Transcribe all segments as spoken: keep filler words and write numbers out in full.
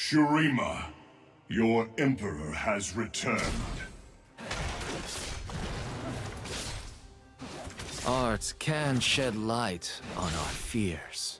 Shurima, your Emperor has returned. Art can shed light on our fears.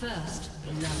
First love.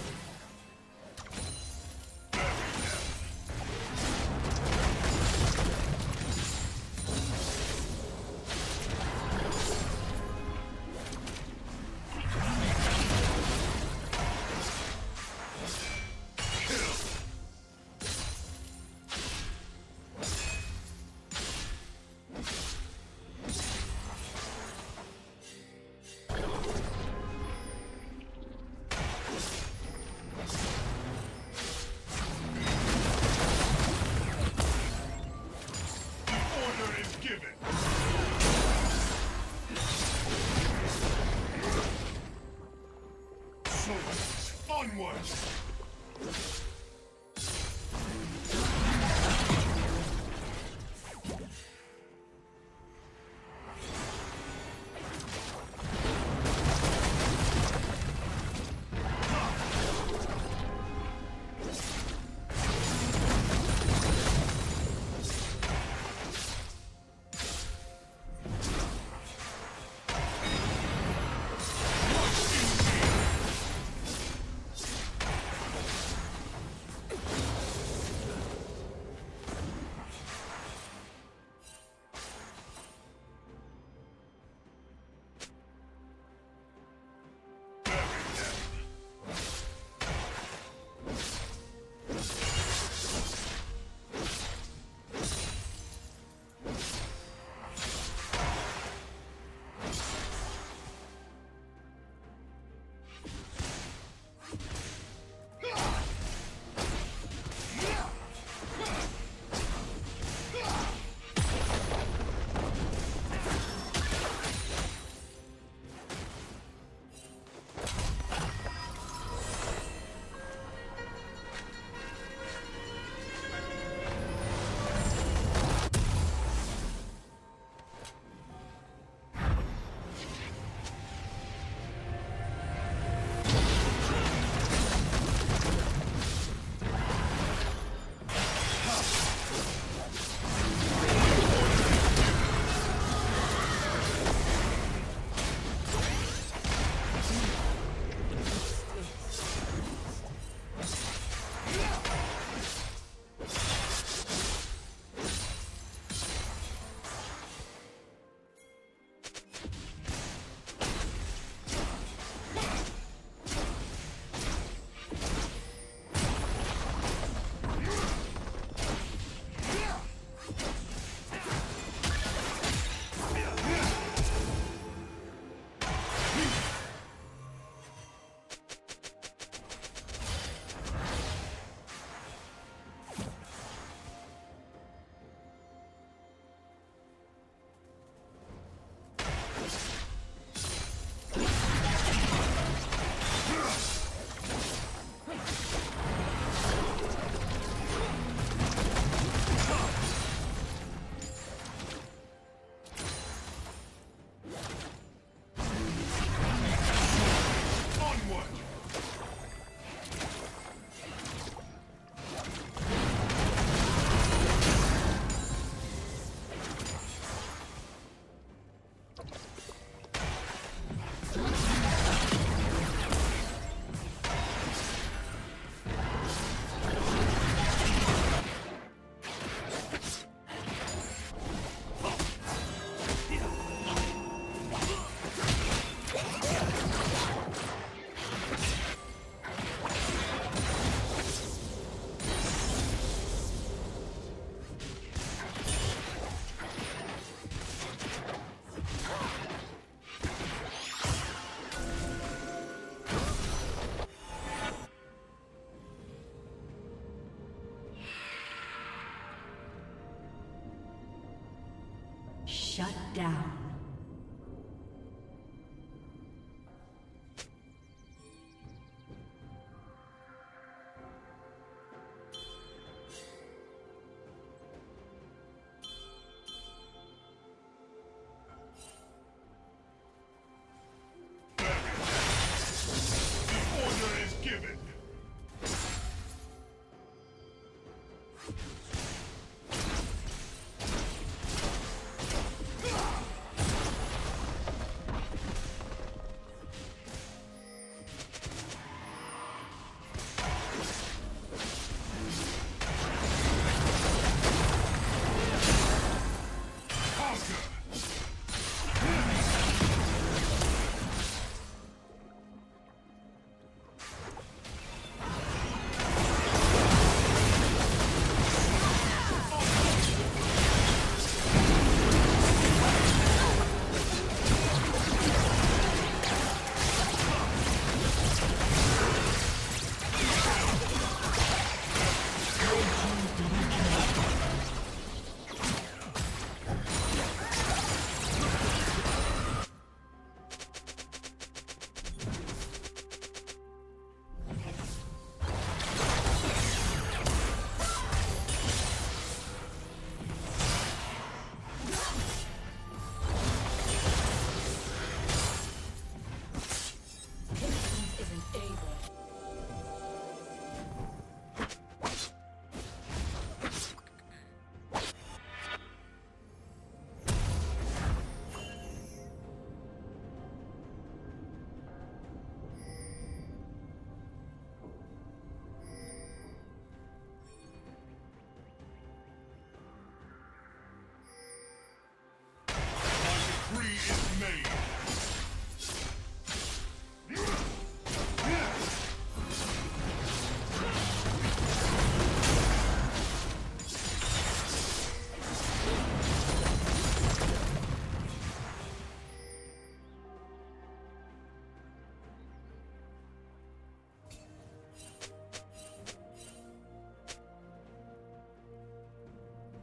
Shut down.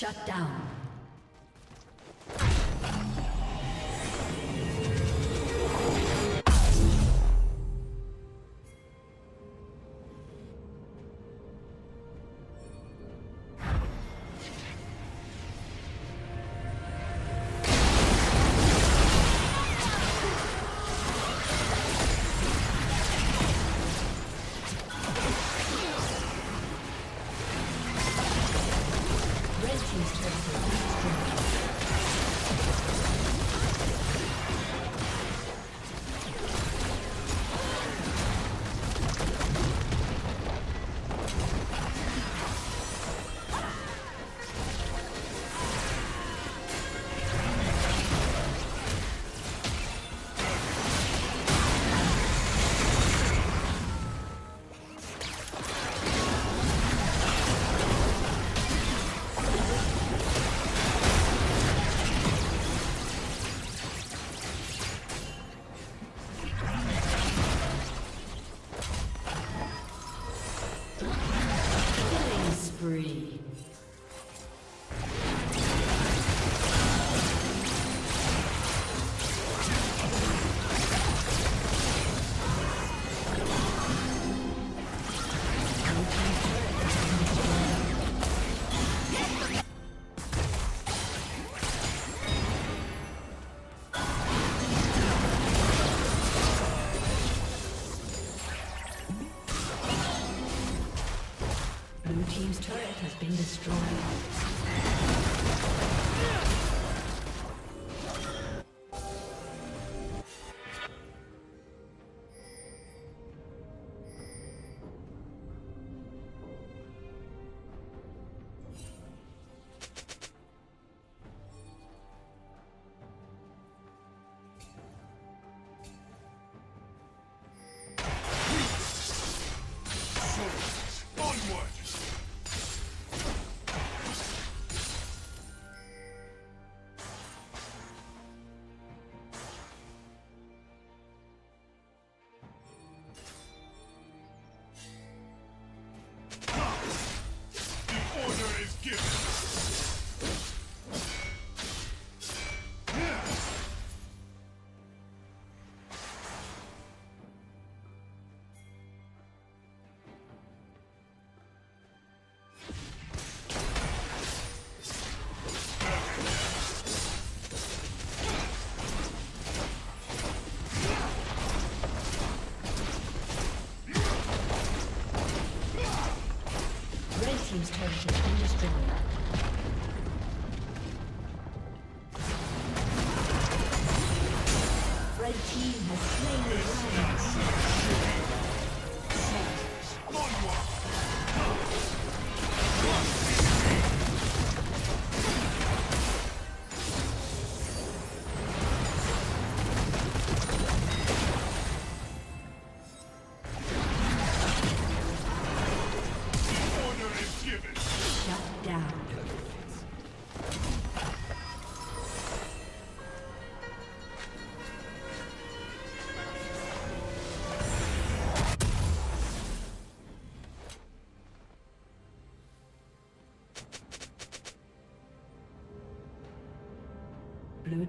Shut down. Onward! Blue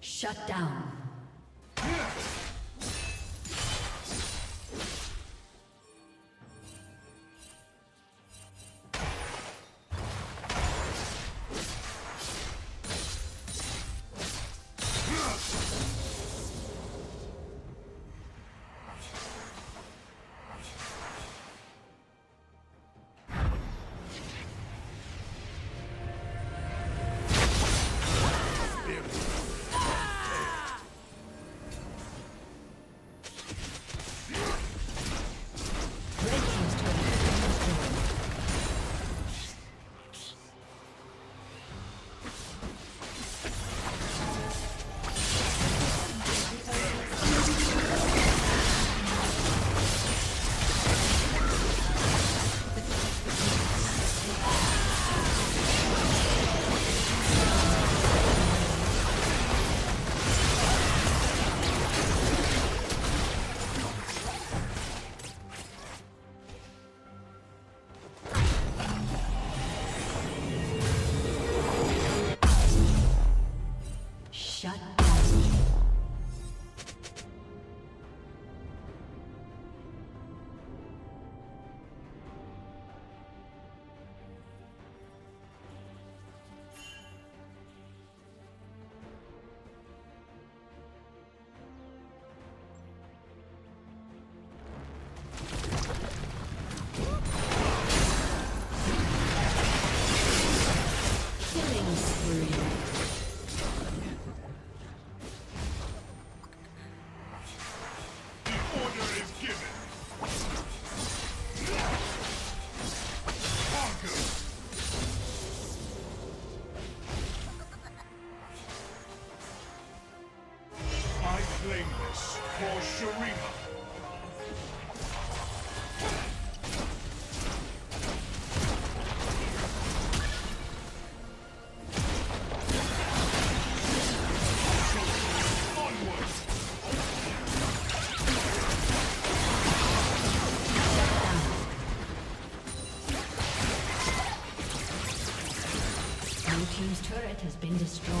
Shut down. Blameless for Shurima. Your team's turret has been destroyed.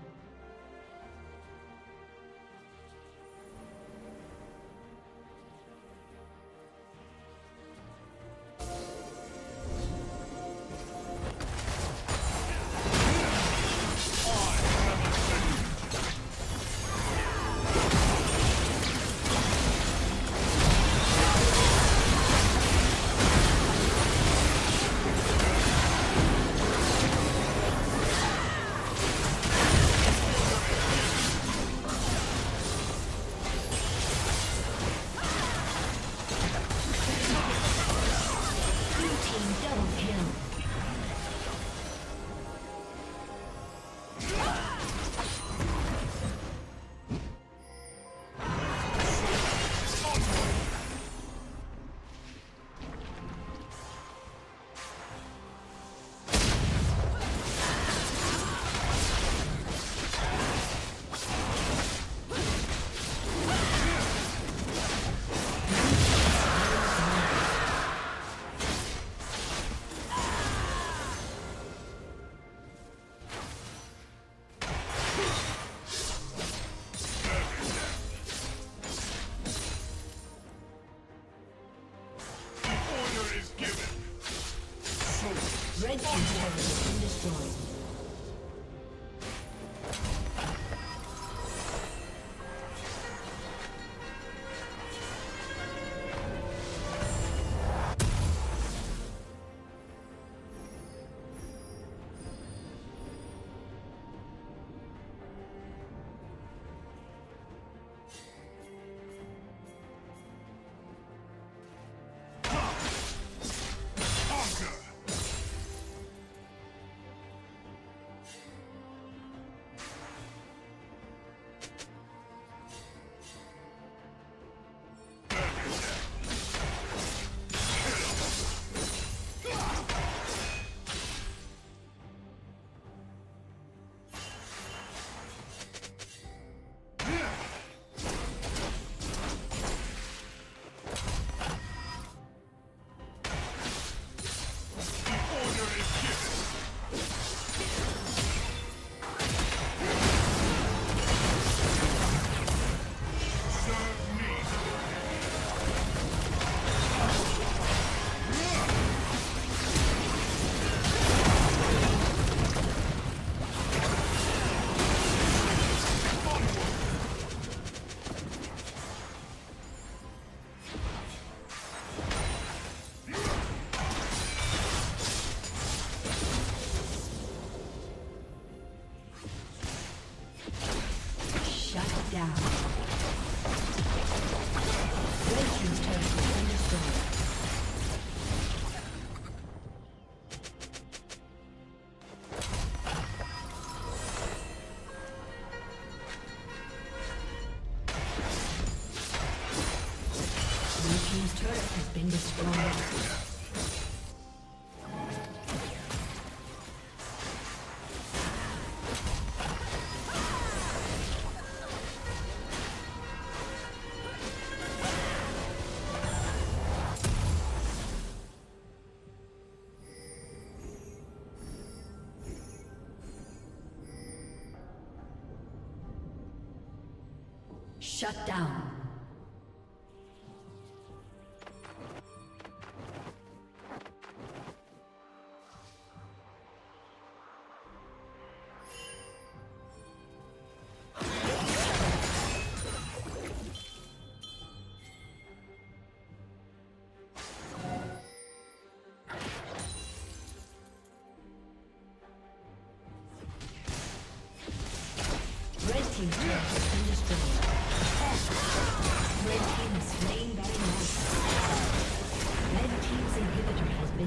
Shut down.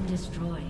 Destroyed.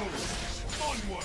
soldiers, onward!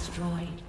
Destroyed.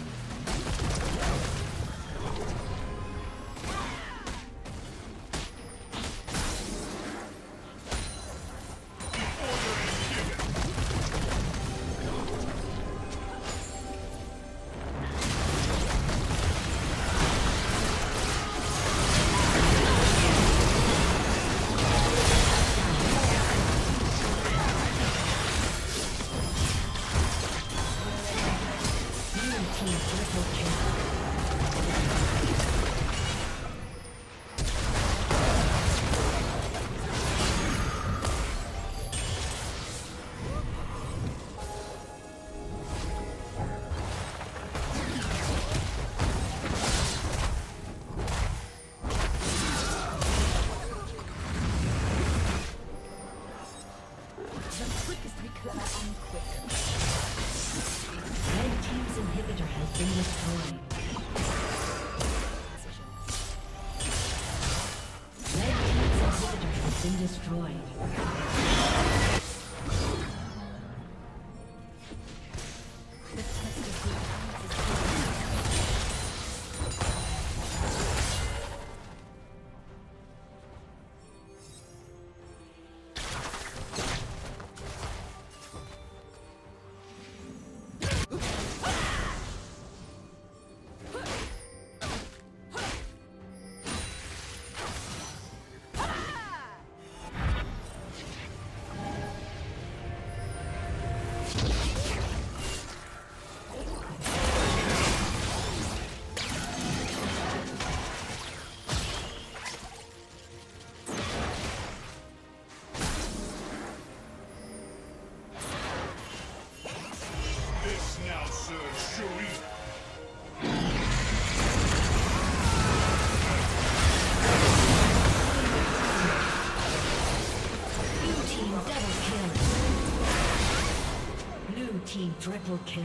Triple kill.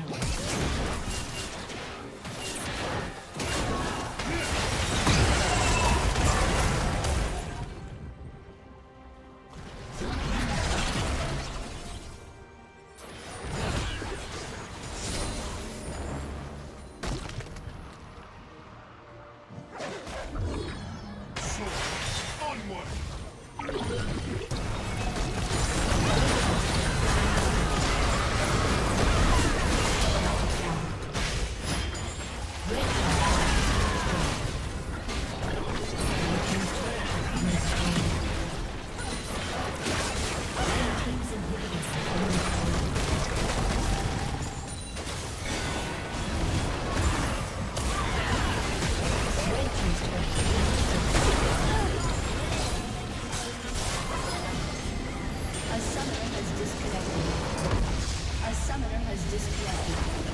A summoner has disconnected.